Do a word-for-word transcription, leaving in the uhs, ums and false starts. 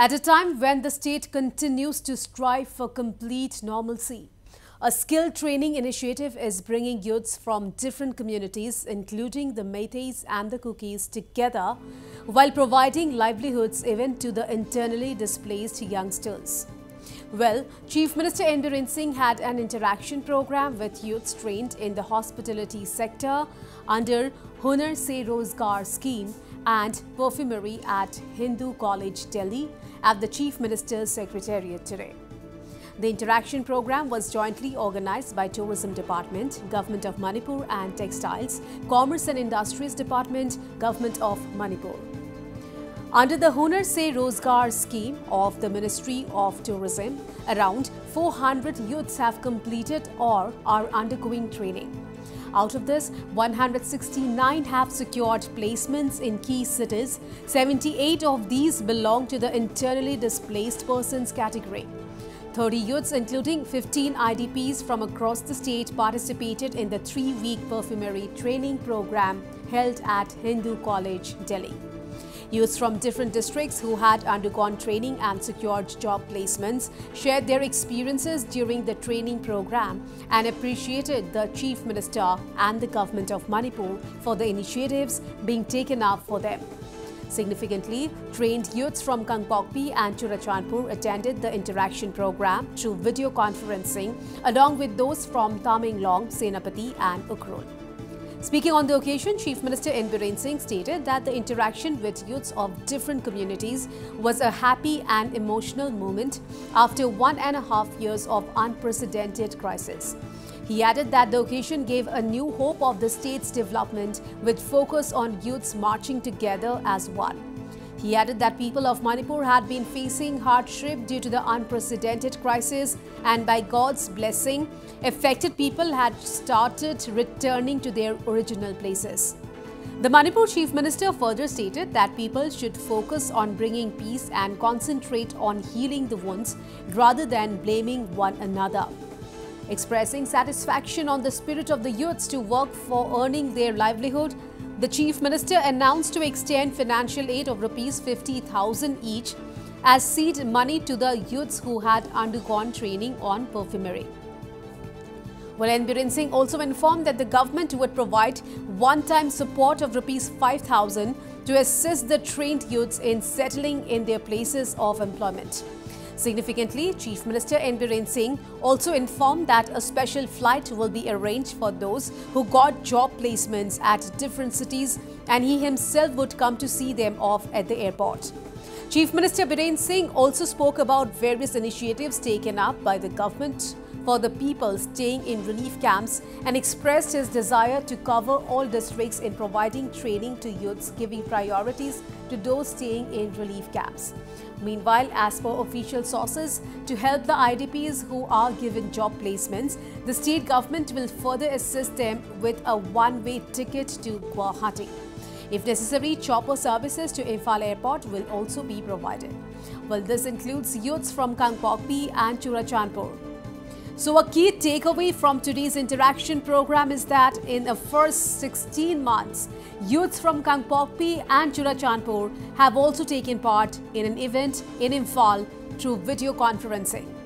at a time when the state continues to strive for complete normalcy. A skill training initiative is bringing youths from different communities, including the Meiteis and the Kukis, together while providing livelihoods even to the internally displaced youngsters. Well, Chief Minister N. Biren Singh had an interaction program with youths trained in the hospitality sector under Hunar se Rozgar Scheme and perfumery at Hindu College, Delhi, at the Chief Minister's Secretariat today. The interaction program was jointly organized by Tourism Department, Government of Manipur and Textiles, Commerce and Industries Department, Government of Manipur. Under the Hunar se Rozgar Scheme of the Ministry of Tourism, around four hundred youths have completed or are undergoing training. Out of this, one hundred sixty-nine have secured placements in key cities. seventy-eight of these belong to the internally displaced persons category. thirty youths, including fifteen I D Ps from across the state, participated in the three-week perfumery training program held at Hindu College, Delhi. Youths from different districts who had undergone training and secured job placements shared their experiences during the training program and appreciated the Chief Minister and the Government of Manipur for the initiatives being taken up for them. Significantly, trained youths from Kangpokpi and Churachandpur attended the interaction program through video conferencing, along with those from Tamenglong, Senapati and Ukhrul. Speaking on the occasion, Chief Minister N. Biren Singh stated that the interaction with youths of different communities was a happy and emotional moment after one and a half years of unprecedented crisis. He added that the occasion gave a new hope of the state's development with focus on youths marching together as one. He added that people of Manipur had been facing hardship due to the unprecedented crisis, and by God's blessing, affected people had started returning to their original places. The Manipur Chief Minister further stated that people should focus on bringing peace and concentrate on healing the wounds rather than blaming one another. Expressing satisfaction on the spirit of the youths to work for earning their livelihood, the Chief Minister announced to extend financial aid of rupees fifty thousand each as seed money to the youths who had undergone training on perfumery. Well, N. Biren Singh also informed that the government would provide one-time support of rupees five thousand to assist the trained youths in settling in their places of employment. Significantly, Chief Minister N. Biren Singh also informed that a special flight will be arranged for those who got job placements at different cities, and he himself would come to see them off at the airport. Chief Minister Biren Singh also spoke about various initiatives taken up by the government for the people staying in relief camps and expressed his desire to cover all districts in providing training to youths, giving priorities to those staying in relief camps. Meanwhile, as per official sources, to help the I D Ps who are given job placements, the state government will further assist them with a one-way ticket to Guwahati. If necessary, chopper services to Imphal airport will also be provided. Well, this includes youths from Kangpokpi and Churachandpur. So a key takeaway from today's interaction program is that in the first sixteen months, youths from Kangpokpi and Churachandpur have also taken part in an event in Imphal through video conferencing.